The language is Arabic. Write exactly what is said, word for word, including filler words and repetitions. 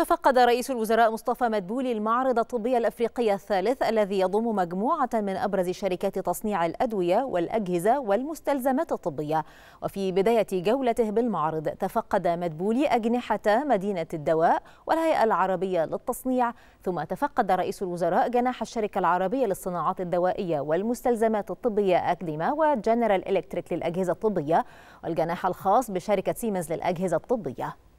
تفقد رئيس الوزراء مصطفى مدبولي المعرض الطبي الأفريقي الثالث الذي يضم مجموعة من أبرز شركات تصنيع الأدوية والأجهزة والمستلزمات الطبية. وفي بداية جولته بالمعرض تفقد مدبولي أجنحة مدينة الدواء والهيئة العربية للتصنيع، ثم تفقد رئيس الوزراء جناح الشركة العربية للصناعات الدوائية والمستلزمات الطبية اكديما وجنرال إلكتريك للأجهزة الطبية والجناح الخاص بشركة سيمنز للأجهزة الطبية.